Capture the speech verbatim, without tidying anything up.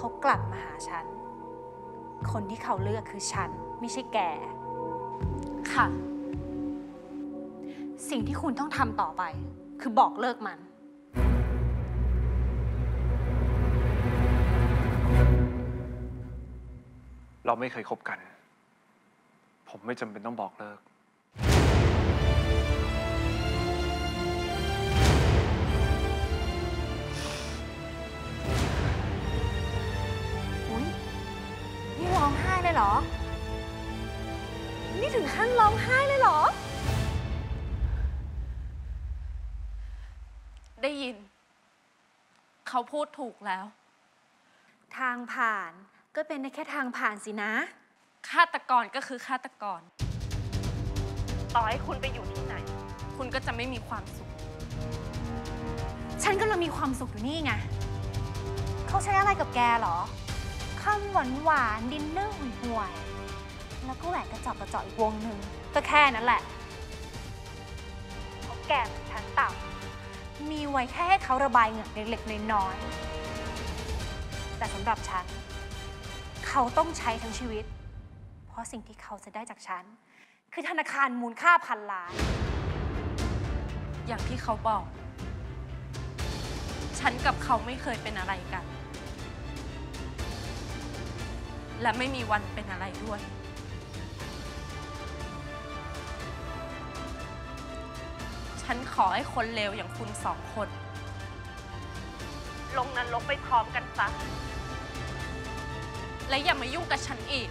เขากลับมาหาฉันคนที่เขาเลือกคือฉันไม่ใช่แกค่ะสิ่งที่คุณต้องทำต่อไปคือบอกเลิกมันเราไม่เคยคบกันผมไม่จำเป็นต้องบอกเลิกนี่ร้องไห้เลยเหรอนี่ถึงขั้นร้องไห้เลยเหรอได้ยินเขาพูดถูกแล้วทางผ่านก็เป็นแค่ทางผ่านสินะฆาตกรก็คือฆาตกรต่อให้คุณไปอยู่ที่ไหนคุณก็จะไม่มีความสุขฉันกำลังมีความสุขอยู่นี่ไงเขาใช้อะไรกับแกเหรอคำหวานหวานดินเนอร์ห่วยๆแล้วก็แหวนกระจอกกระจอกอีกวงหนึ่งก็แค่นั้นแหละเขาแก่เหมือนชั้นต่ำมีไว้แค่ให้เขาระบายเหงื่อเล็กๆน้อยๆแต่สำหรับฉันเขาต้องใช้ทั้งชีวิตเพราะสิ่งที่เขาจะได้จากฉันคือธนาคารมูลค่าพันล้านอย่างที่เขาบอกฉันกับเขาไม่เคยเป็นอะไรกันและไม่มีวันเป็นอะไรด้วยฉันขอให้คนเลวอย่างคุณสองคนลงนรกไปพร้อมกันซะและอย่ามายุ่งกับฉันอีก